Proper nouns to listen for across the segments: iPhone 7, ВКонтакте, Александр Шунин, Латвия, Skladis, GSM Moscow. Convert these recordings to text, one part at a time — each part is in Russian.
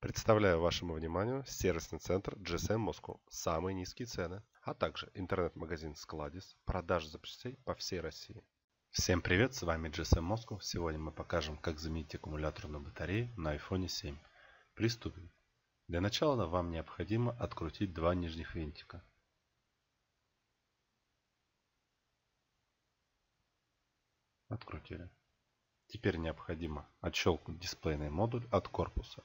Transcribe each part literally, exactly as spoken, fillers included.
Представляю вашему вниманию сервисный центр джи эс эм Moscow, самые низкие цены, а также интернет-магазин Skladis, продажи запчастей по всей России. Всем привет, с вами джи эс эм Moscow. Сегодня мы покажем, как заменить аккумуляторную батарею на айфон семь. Приступим. Для начала вам необходимо открутить два нижних винтика. Открутили. Теперь необходимо отщелкнуть дисплейный модуль от корпуса.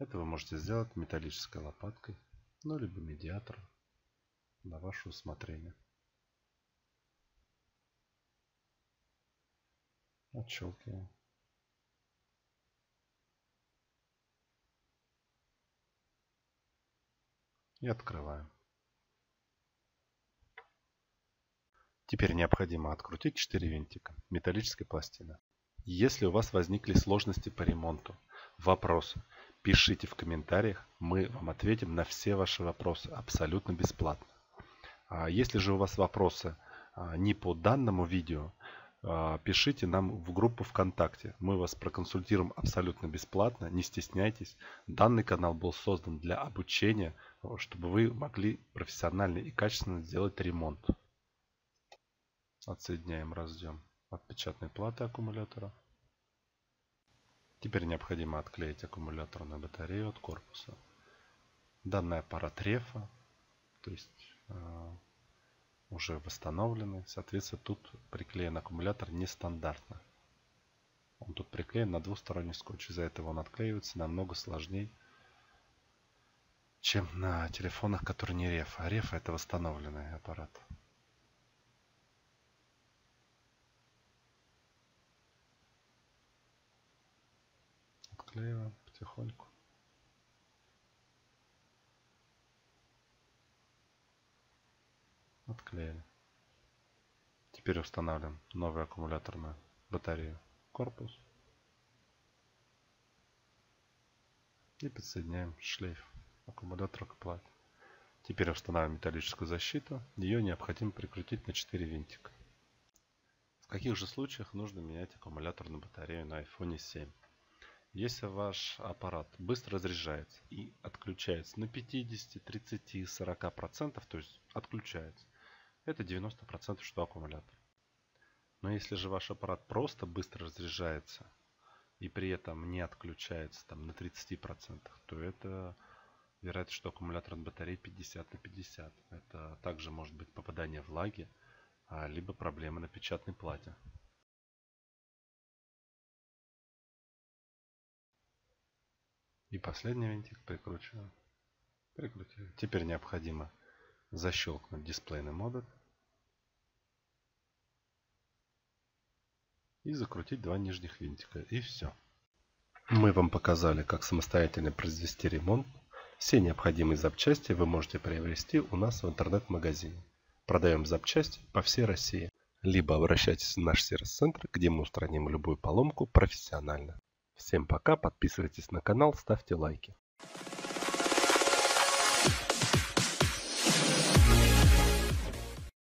Это вы можете сделать металлической лопаткой, ну либо медиатором, на ваше усмотрение. Отщелкиваем. И открываем. Теперь необходимо открутить четыре винтика металлической пластины. Если у вас возникли сложности по ремонту, вопросы, пишите в комментариях, мы вам ответим на все ваши вопросы абсолютно бесплатно. Если же у вас вопросы не по данному видео, пишите нам в группу ВКонтакте. Мы вас проконсультируем абсолютно бесплатно, не стесняйтесь. Данный канал был создан для обучения, чтобы вы могли профессионально и качественно сделать ремонт. Отсоединяем разъем от печатной платы аккумулятора. Теперь необходимо отклеить аккумуляторную батарею от корпуса. Данный аппарат рефа, то есть э, уже восстановленный. Соответственно, тут приклеен аккумулятор нестандартно. Он тут приклеен на двусторонний скотч. Из-за этого он отклеивается намного сложнее, чем на телефонах, которые не рефа. Рефа — это восстановленный аппарат. Отклеиваем потихоньку. Отклеили. Теперь устанавливаем новую аккумуляторную батарею в корпус и подсоединяем шлейф аккумулятора к плате. Теперь устанавливаем металлическую защиту. Ее необходимо прикрутить на четыре винтика. В каких же случаях нужно менять аккумуляторную батарею на айфон семь? Если ваш аппарат быстро разряжается и отключается на пятьдесят, тридцать, сорок процентов, то есть отключается, это девяносто процентов, что аккумулятор. Но если же ваш аппарат просто быстро разряжается и при этом не отключается там, на тридцати процентах, то это вероятность, что аккумулятор от батареи пятьдесят на пятьдесят. Это также может быть попадание влаги, либо проблемы на печатной плате. И последний винтик прикручиваем. Прикрутили. Теперь необходимо защелкнуть дисплейный модуль и закрутить два нижних винтика. И все. Мы вам показали, как самостоятельно произвести ремонт. Все необходимые запчасти вы можете приобрести у нас в интернет-магазине. Продаем запчасти по всей России. Либо обращайтесь в наш сервис-центр, где мы устраним любую поломку профессионально. Всем пока, подписывайтесь на канал, ставьте лайки.